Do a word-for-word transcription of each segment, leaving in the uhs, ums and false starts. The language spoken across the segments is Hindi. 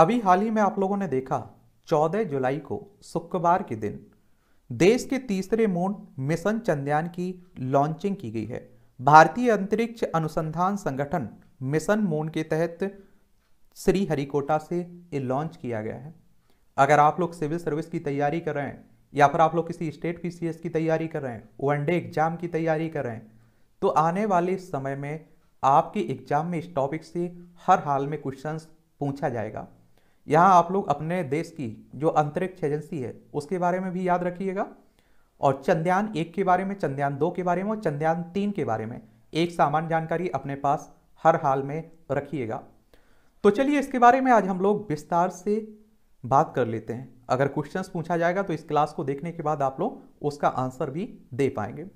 अभी हाल ही में आप लोगों ने देखा चौदह जुलाई को शुक्रवार के दिन देश के तीसरे मून मिशन चंद्रयान की लॉन्चिंग की गई है। भारतीय अंतरिक्ष अनुसंधान संगठन मिशन मून के तहत श्रीहरिकोटा से ये लॉन्च किया गया है। अगर आप लोग सिविल सर्विस की तैयारी कर रहे हैं या फिर आप लोग किसी स्टेट पीसीएस की तैयारी कर रहे हैं, वनडे एग्जाम की तैयारी कर रहे हैं, तो आने वाले समय में आपके एग्जाम में इस टॉपिक से हर हाल में क्वेश्चंस पूछा जाएगा। यहाँ आप लोग अपने देश की जो अंतरिक्ष एजेंसी है उसके बारे में भी याद रखिएगा, और चंद्रयान एक के बारे में, चंद्रयान दो के बारे में और चंद्रयान तीन के बारे में एक सामान्य जानकारी अपने पास हर हाल में रखिएगा। तो चलिए इसके बारे में आज हम लोग विस्तार से बात कर लेते हैं। अगर क्वेश्चंस पूछा जाएगा तो इस क्लास को देखने के बाद आप लोग उसका आंसर भी दे पाएंगे।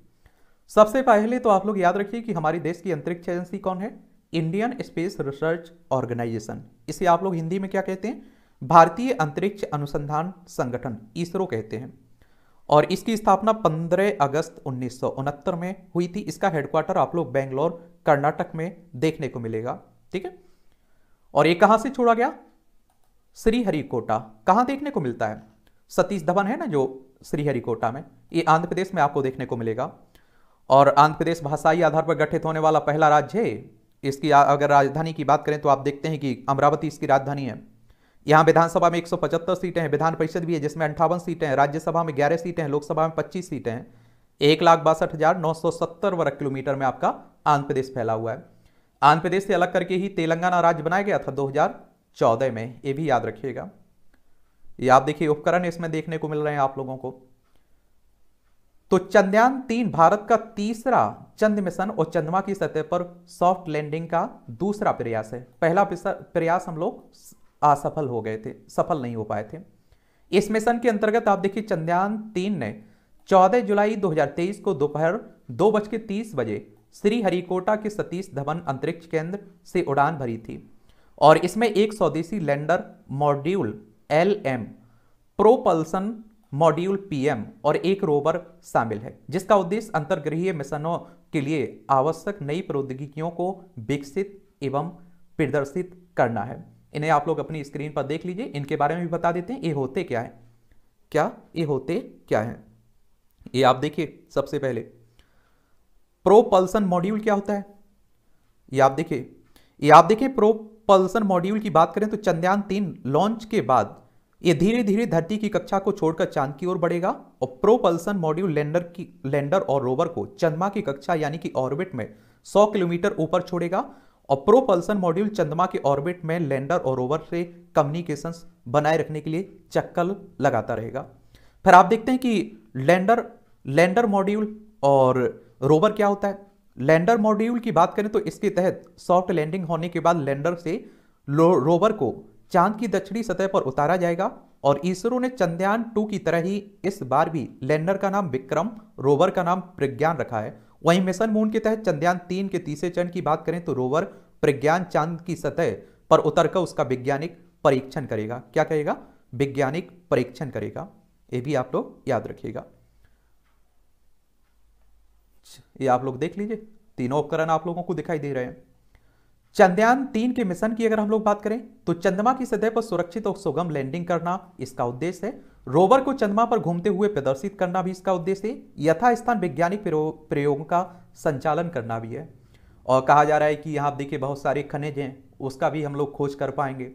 सबसे पहले तो आप लोग याद रखिए कि हमारे देश की अंतरिक्ष एजेंसी कौन है? इंडियन स्पेस रिसर्च ऑर्गेनाइजेशन, इसे आप लोग हिंदी में क्या कहते हैं? भारतीय अंतरिक्ष अनुसंधान संगठन इसरो कहते हैं। और इसकी स्थापना पंद्रह अगस्त उन्नीस सौ उनहत्तर में हुई थी। इसका हेडक्वार्टर आप लोग बेंगलोर कर्नाटक में देखने को मिलेगा। ठीक है, और ये कहां से छोड़ा गया? श्रीहरिकोटा। कहां देखने को मिलता है? सतीश धवन है ना जो श्रीहरिकोटा में, ये आंध्र प्रदेश में आपको देखने को मिलेगा। और आंध्र प्रदेश भाषाई आधार पर गठित होने वाला पहला राज्य है। इसकी अगर राजधानी की बात करें तो आप देखते हैं कि अमरावती इसकी राजधानी है। यहाँ विधानसभा में एक सौ पचहत्तर सीटें हैं, विधान परिषद भी है जिसमें अंठावन सीटें हैं, राज्यसभा में ग्यारह सीटें हैं, लोकसभा में पच्चीस सीटें हैं। एक लाख बासठ हजार नौ सौ सत्तर वर्ग किलोमीटर में आपका आंध्र प्रदेश फैला हुआ है। आंध्र प्रदेश से अलग करके ही तेलंगाना राज्य बनाया गया था दो हजार चौदह में, ये भी याद रखिएगा। ये आप देखिए उपकरण इसमें देखने को मिल रहे हैं आप लोगों को। तो चंद्रयान तीन भारत का तीसरा चंद्र मिशन और चंद्रमा की सतह पर सॉफ्ट लैंडिंग का दूसरा प्रयास है। पहला प्रयास हम लोग असफल हो गए थे, सफल नहीं हो पाए थे। इस मिशन के अंतर्गत आप देखिए चंद्रयान तीन ने चौदह जुलाई दो हजार तेईस को दोपहर दो बज के तीस बजे श्रीहरिकोटा के सतीश धवन अंतरिक्ष केंद्र से उड़ान भरी थी, और इसमें एक स्वदेशी lander module L M, propulsion module P M और एक रोवर शामिल है, जिसका उद्देश्य अंतर्गृहीय मिशनों के लिए आवश्यक नई प्रौद्योगिकियों को विकसित एवं प्रदर्शित करना है। इन्हें आप लोग अपनी स्क्रीन पर देख लीजिए। इनके बारे में भी बता देते हैं, ये होते क्या है, क्या ये होते क्या है। ये आप देखिए सबसे पहले प्रोपल्सन मॉड्यूल क्या होता है, ये आप देखिए। ये आप देखिए प्रोपल्सन मॉड्यूल की बात करें तो चंद्रयान तीन लॉन्च के बाद ये धीरे धीरे धरती की कक्षा को छोड़कर चांद की ओर बढ़ेगा, और प्रोपल्सन मॉड्यूल लैंडर की लैंडर और रोवर को चंद्रमा की कक्षा यानी कि ऑर्बिट में सौ किलोमीटर ऊपर छोड़ेगा, और प्रोपल्सन मॉड्यूल चंद्रमा के ऑर्बिट में लैंडर और रोवर से कम्युनिकेशंस बनाए रखने के लिए चक्कर लगाता रहेगा। फिर आप देखते हैं कि लैंडर लैंडर मॉड्यूल और रोवर क्या होता है। लैंडर मॉड्यूल की बात करें तो इसके तहत सॉफ्ट लैंडिंग होने के बाद लैंडर से रोवर को चांद की दक्षिणी सतह पर उतारा जाएगा, और इसरो ने चंद्रयान टू की तरह ही इस बार भी लैंडर का नाम विक्रम, रोवर का नाम प्रज्ञान रखा है। वहीं मिशन मून के तहत चंद्रयान तीन के तीसरे चरण की बात करें तो रोवर प्रज्ञान चांद की सतह पर उतरकर उसका वैज्ञानिक परीक्षण करेगा। क्या करेगा? वैज्ञानिक परीक्षण करेगा। ये भी आप लोग याद रखिएगा। ये आप लोग देख लीजिए, तीनों उपकरण आप लोगों को दिखाई दे रहे हैं। चंद्रयान तीन के मिशन की अगर हम लोग बात करें तो चंद्रमा की सतह पर सुरक्षित और सुगम लैंडिंग करना इसका उद्देश्य है। रोवर को चंद्रमा पर घूमते हुए प्रदर्शित करना भी इसका उद्देश्य है। यथास्थान वैज्ञानिक प्रयोग का संचालन करना भी है, और कहा जा रहा है कि यहाँ आप देखिए बहुत सारे खनिज हैं, उसका भी हम लोग खोज कर पाएंगे।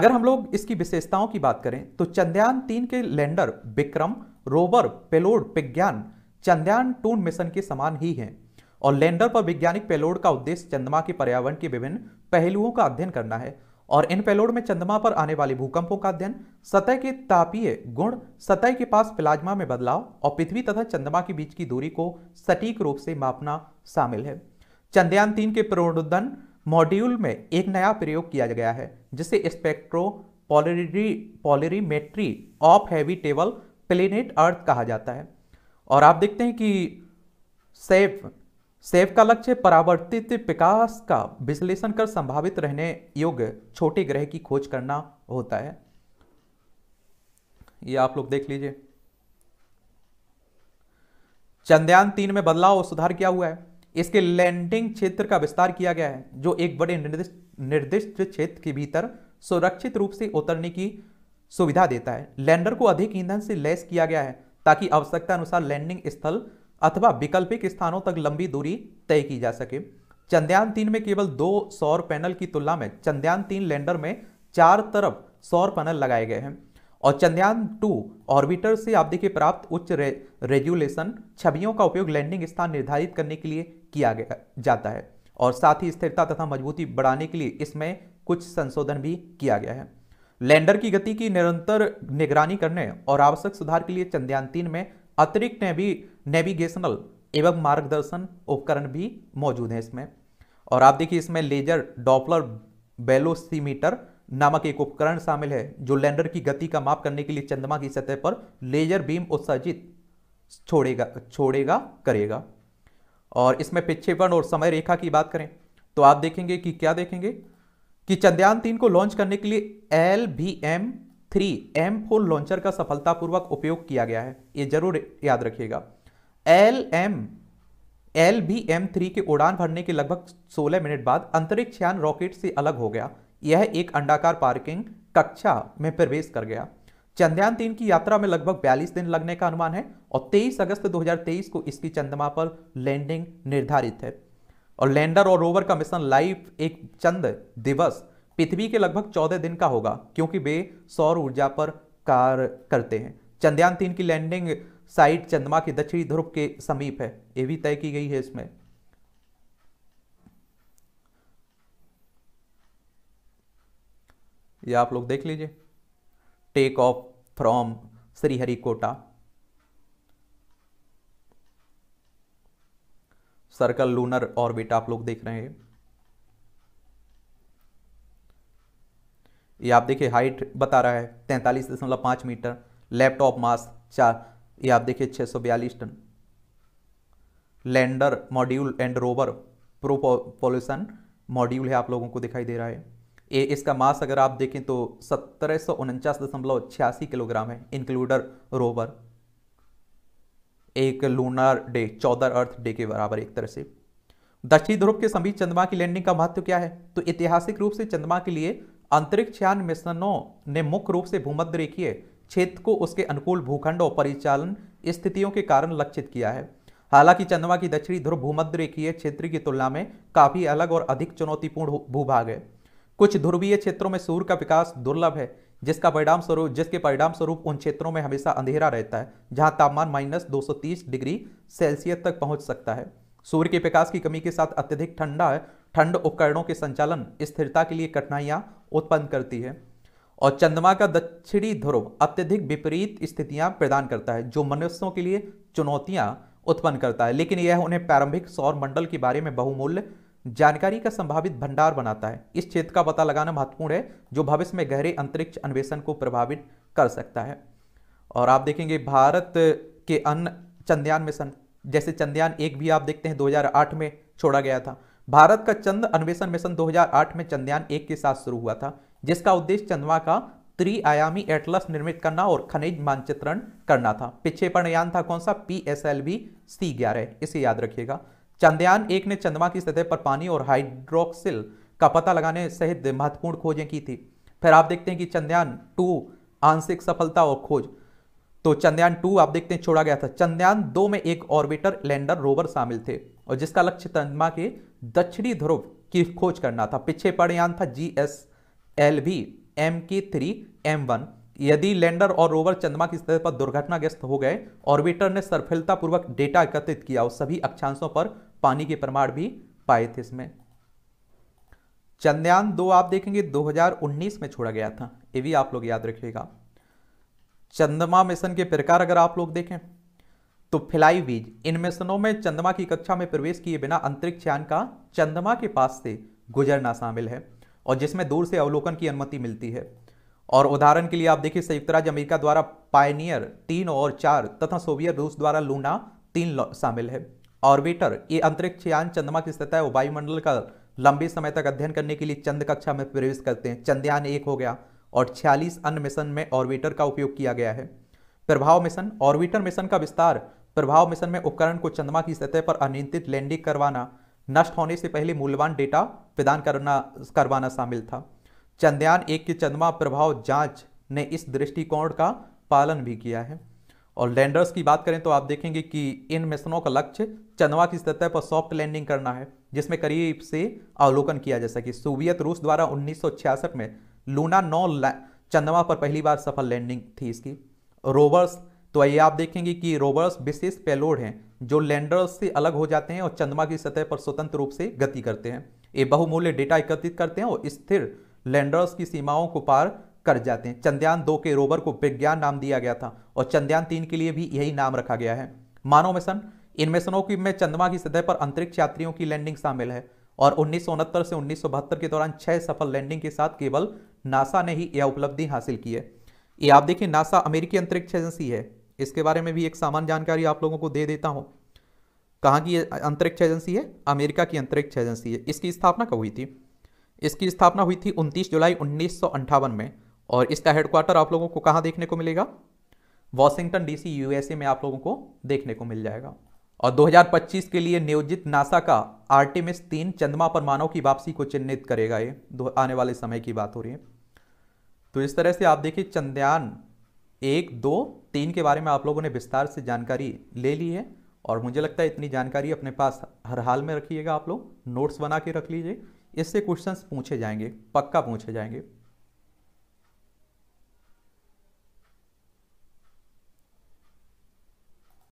अगर हम लोग इसकी विशेषताओं की बात करें तो चंद्रयान तीन के lander Vikram, rover, payload Pragyan Chandrayaan two mission के समान ही है, और लैंडर पर वैज्ञानिक पेलोड का उद्देश्य चंद्रमा के पर्यावरण के विभिन्न पहलुओं का अध्ययन करना है, और इन पेलोड में चंद्रमा पर आने वाले भूकंपों का अध्ययन, सतह के तापीय गुण, सतह के पास प्लाज्मा में बदलाव और पृथ्वी तथा चंद्रमा के बीच की दूरी को सटीक रूप से मापना शामिल है। चंद्रयान तीन के प्रणोदन मॉड्यूल में एक नया प्रयोग किया गया है जिसे spectro polari polarimetry of habitable planet Earth कहा जाता है। और आप देखते हैं कि सेफ सेफ का लक्ष्य परावर्तित प्रकाश का विश्लेषण कर संभावित रहने योग्य छोटे ग्रह की खोज करना होता है। ये आप लोग देख लीजिए। चंद्रयान तीन में बदलाव और सुधार क्या हुआ है? इसके लैंडिंग क्षेत्र का विस्तार किया गया है, जो एक बड़े निर्दिष्ट निर्दिष्ट क्षेत्र के भीतर सुरक्षित रूप से उतरने की सुविधा देता है। लैंडर को अधिक ईंधन से लैस किया गया है ताकि आवश्यकता अनुसार लैंडिंग स्थल अथवा वैकल्पिक स्थानों तक लंबी दूरी तय की जा सके। चंद्रयान तीन में केवल दो सौर पैनल की तुलना में चंद्रयान तीन लैंडर में चार तरफ सौर पैनल लगाए गए हैं और चंद्रयान टू ऑर्बिटर से आपदे के प्राप्त उच्च रे, रेजुलेशन छवियों का उपयोग लैंडिंग स्थान निर्धारित करने के लिए किया गया जाता है और साथ ही स्थिरता तथा मजबूती बढ़ाने के लिए इसमें कुछ संशोधन भी किया गया है। लैंडर की गति की निरंतर निगरानी करने और आवश्यक सुधार के लिए चंद्रयान तीन में अतिरिक्त नेवी नेविगेशनल एवं मार्गदर्शन उपकरण भी मौजूद हैं इसमें। और आप देखिए इसमें लेजर डॉपलर वेलोसीमीटर नामक एक उपकरण शामिल है जो लैंडर की गति का माप करने के लिए चंद्रमा की सतह पर लेजर बीम उत्सर्जित छोड़ेगा छोड़ेगा करेगा। और इसमें प्रक्षेपण और समय रेखा की बात करें तो आप देखेंगे कि क्या देखेंगे कि चंद्रयान तीन को लॉन्च करने के लिए L V M three M four launcher का सफलतापूर्वक उपयोग किया गया है, ये जरूर याद रखिएगा। L M L V M three के उड़ान भरने के लगभग सोलह मिनट बाद अंतरिक्ष यान रॉकेट से अलग हो गया। यह एक अंडाकार पार्किंग कक्षा में प्रवेश कर गया। चंद्रयान तीन की यात्रा में लगभग बयालीस दिन लगने का अनुमान है और तेईस अगस्त दो हज़ार तेईस को इसकी चंद्रमा पर लैंडिंग निर्धारित है। और लैंडर और रोवर का मिशन लाइफ एक चंद दिवस पृथ्वी के लगभग चौदह दिन का होगा क्योंकि वे सौर ऊर्जा पर कार्य करते हैं। चंद्रयान तीन की लैंडिंग साइट चंद्रमा के दक्षिणी ध्रुव के समीप है, ये भी तय की गई है इसमें। ये आप लोग देख लीजिए, take off from Sriharikota, circle lunar orbit आप लोग देख रहे हैं। ये आप देखिए हाइट बता रहा है तैंतालीस दशमलव पाँच मीटर, लैपटॉप मास चार, ये आप देखिए छह सौ बयालीस टन। Lander module and rover propulsion module है आप लोगों को दिखाई दे रहा है, ये इसका मास अगर आप देखें तो सत्रह सौ उनचास दशमलव छियासी किलोग्राम है। इंक्लूडर रोवर एक लूनर डे चौदह अर्थ डे के बराबर एक तरह से। दक्षिणी ध्रुव के समीप चंद्रमा की लैंडिंग का महत्व क्या है तो ऐतिहासिक रूप से चंद्रमा के लिए अंतरिक्ष यान मिशनों ने मुख्य रूप से भूमध्य रेखीय क्षेत्र को उसके अनुकूल भूखंड और परिचालन स्थितियों के कारण लक्षित किया है। हालांकि चंद्रमा की दक्षिणी ध्रुव भूमध्य रेखीय क्षेत्र की तुलना में काफी अलग और अधिक चुनौतीपूर्ण भूभाग है। कुछ ध्रुवीय क्षेत्रों में सूर्य का विकास दुर्लभ है जिसका परिणाम स्वरूप जिसके परिणाम स्वरूप उन क्षेत्रों में हमेशा अंधेरा रहता है जहां तापमान माइनस दो सौ तीस डिग्री सेल्सियस तक पहुंच सकता है। सूर्य के प्रकाश की कमी के साथ अत्यधिक ठंडा ठंड उपकरणों के संचालन स्थिरता के लिए कठिनाइयां उत्पन्न करती है। और चंद्रमा का दक्षिणी ध्रुव अत्यधिक विपरीत स्थितियां प्रदान करता है जो मनुष्यों के लिए चुनौतियां उत्पन्न करता है, लेकिन यह उन्हें प्रारंभिक सौर मंडल के बारे में बहुमूल्य जानकारी का संभावित भंडार बनाता है। इस क्षेत्र का पता लगाना महत्वपूर्ण है जो भविष्य में गहरे अंतरिक्ष अन्वेषण को प्रभावित कर सकता है। और आप देखेंगे भारत के अन्य चंद्रयान मिशन, जैसे चंद्रयान एक भी आप देखते हैं दो हज़ार आठ में छोड़ा गया था। भारत का चंद्र अन्वेषण मिशन दो हज़ार आठ में चंद्रयान एक के साथ शुरू हुआ था जिसका उद्देश्य चंद्रमा का त्रिआयामी एटलस निर्मित करना और खनिज मानचित्रण करना था। प्रक्षेपण यान था कौन सा, P S L V C ग्यारह, इसे याद रखिएगा। चंद्रयान एक ने चंद्रमा की सतह पर पानी और हाइड्रोक्सिल का पता लगाने सहित महत्वपूर्ण खोजें की थी। फिर आप देखते हैं कि चंद्रयान टू आंशिक सफलता और खोज, तो चंद्रयान टू आप देखते हैं छोड़ा गया था। चंद्रयान दो में एक ऑर्बिटर लैंडर रोवर शामिल थे और जिसका लक्ष्य चंद्रमा के दक्षिणी ध्रुव की खोज करना था। प्रक्षेपण यान था G S L V M K three M one. यदि लैंडर और रोवर चंद्रमा की सतह पर दुर्घटनाग्रस्त हो गए, ऑर्बिटर ने सफलतापूर्वक डेटा एकत्रित किया और सभी अक्षांशों पर पानी के प्रमाण भी पाए थे इसमें। चंद्रयान दो आप देखेंगे दो हज़ार उन्नीस में छोड़ा गया था, ये भी आप लोग याद रखिएगा। चंद्रमा मिशन के प्रकार अगर आप लोग देखें तो फ्लाई बीज, इन मिशनों में चंद्रमा की कक्षा में प्रवेश किए बिना अंतरिक्ष यान का चंद्रमा के पास से गुजरना शामिल है और जिसमें दूर से अवलोकन की अनुमति मिलती है। और उदाहरण के लिए आप देखिए संयुक्त राज्य अमेरिका द्वारा पायनियर तीन और चार तथा सोवियत रूस द्वारा लूना तीन शामिल है। ऑर्बिटर ये अंतरिक्ष यान चंद्रमा की सतह और वायुमंडल का लंबे समय तक अध्ययन करने के लिए चंद्र कक्षा में प्रवेश करते हैं। चंद्रयान एक हो गया और छियालीस अन्य मिशन में ऑर्बिटर का उपयोग किया गया है। प्रभाव मिशन, ऑर्बिटर मिशन का विस्तार, प्रभाव मिशन में उपकरण को चंद्रमा की सतह पर अनियंत्रित लैंडिंग करवाना, नष्ट होने से पहले मूल्यवान डेटा प्रदान करना करवाना शामिल था। चंद्रयान एक की चंद्रमा प्रभाव जांच ने इस दृष्टिकोण का पालन भी किया है। और लैंडर्स की बात करें तो आप देखेंगे कि इन मिशनों का लक्ष्य चंद्रमा की सतह पर सॉफ्ट लैंडिंग करना है, जिसमें करीब से अवलोकन किया, जैसा कि सोवियत रूस द्वारा उन्नीस सौ छियासठ में लूना नौ चंद्रमा पर पहली बार सफल लैंडिंग थी इसकी। रोवर्स, तो ये आप देखेंगे कि रोवर्स विशेष पेलोड हैं जो लैंडर्स से अलग हो जाते हैं और चंद्रमा की सतह पर स्वतंत्र रूप से गति करते हैं। ये बहुमूल्य डेटा एकत्रित करते हैं और स्थिर लैंडर्स की सीमाओं को पार कर जाते हैं। चंद्रयान दो के रोवर को प्रज्ञान नाम दिया गया था और चंद्रयान तीन के लिए भी यही नाम रखा गया है। मानव मिशन, इन मिशनों की में चंद्रमा की सतह पर अंतरिक्ष यात्रियों की लैंडिंग शामिल है और उन्नीस सौ उनहत्तर से उन्नीस सौ बहत्तर के दौरान छह सफल लैंडिंग के साथ केवल नासा ने ही यह उपलब्धि हासिल की है। ये आप देखिए, नासा अमेरिकी अंतरिक्ष एजेंसी है, इसके बारे में भी एक सामान्य जानकारी आप लोगों को दे देता हूँ। कहाँ की अंतरिक्ष एजेंसी है? अमेरिका की अंतरिक्ष एजेंसी है। इसकी स्थापना कब हुई थी? इसकी स्थापना हुई थी उनतीस जुलाई उन्नीस सौ अंठावन में और इसका हेडक्वार्टर आप लोगों को कहाँ देखने को मिलेगा? वॉशिंगटन डीसी यूएसए में आप लोगों को देखने को मिल जाएगा। और दो हज़ार पच्चीस के लिए नियोजित नासा का आर्टेमिस तीन चंद्रमा पर मानव की वापसी को चिन्हित करेगा। ये आने वाले समय की बात हो रही है। तो इस तरह से आप देखिए चंद्रयान एक दो तीन के बारे में आप लोगों ने विस्तार से जानकारी ले ली है और मुझे लगता है इतनी जानकारी अपने पास हर हाल में रखिएगा। आप लोग नोट्स बना के रख लीजिए, इससे क्वेश्चंस पूछे जाएंगे, पक्का पूछे जाएंगे।